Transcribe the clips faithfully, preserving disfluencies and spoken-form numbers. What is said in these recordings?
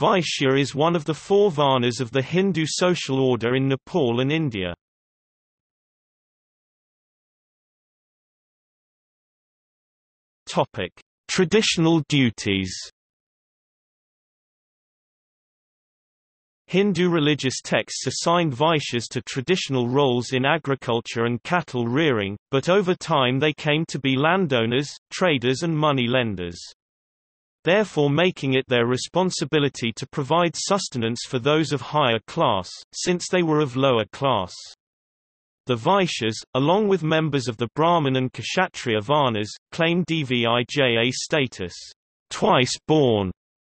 Vaishya is one of the four varnas of the Hindu social order in Nepal and India. Traditional duties. Hindu religious texts assigned Vaishyas to traditional roles in agriculture and cattle rearing, but over time they came to be landowners, traders and money lenders, therefore making it their responsibility to provide sustenance for those of higher class, since they were of lower class. The Vaishyas, along with members of the Brahmin and Kshatriya varnas, claim Dvija status, twice born,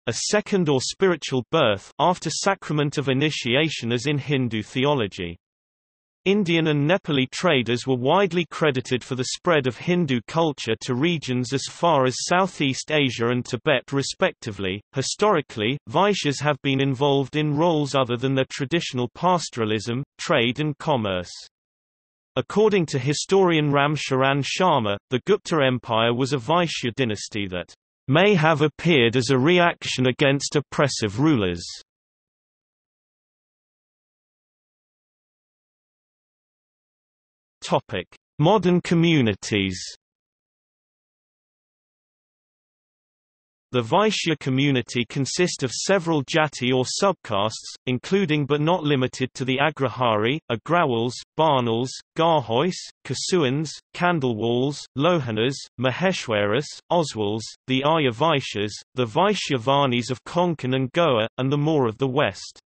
a second or spiritual birth after sacrament of initiation as in Hindu theology. Indian and Nepali traders were widely credited for the spread of Hindu culture to regions as far as Southeast Asia and Tibet respectively. Historically, Vaishyas have been involved in roles other than their traditional pastoralism, trade and commerce. According to historian Ram Sharan Sharma, the Gupta Empire was a Vaishya dynasty that may have appeared as a reaction against oppressive rulers. Topic: Modern communities. The Vaishya community consists of several jati or subcastes, including but not limited to the agrahari, agrawals, barnals, garhois, kasuans, candlewalls, lohanas, maheshwaras, oswals, the arya vaishyas, the vaishyavanis of Konkan and Goa, and the more of the west.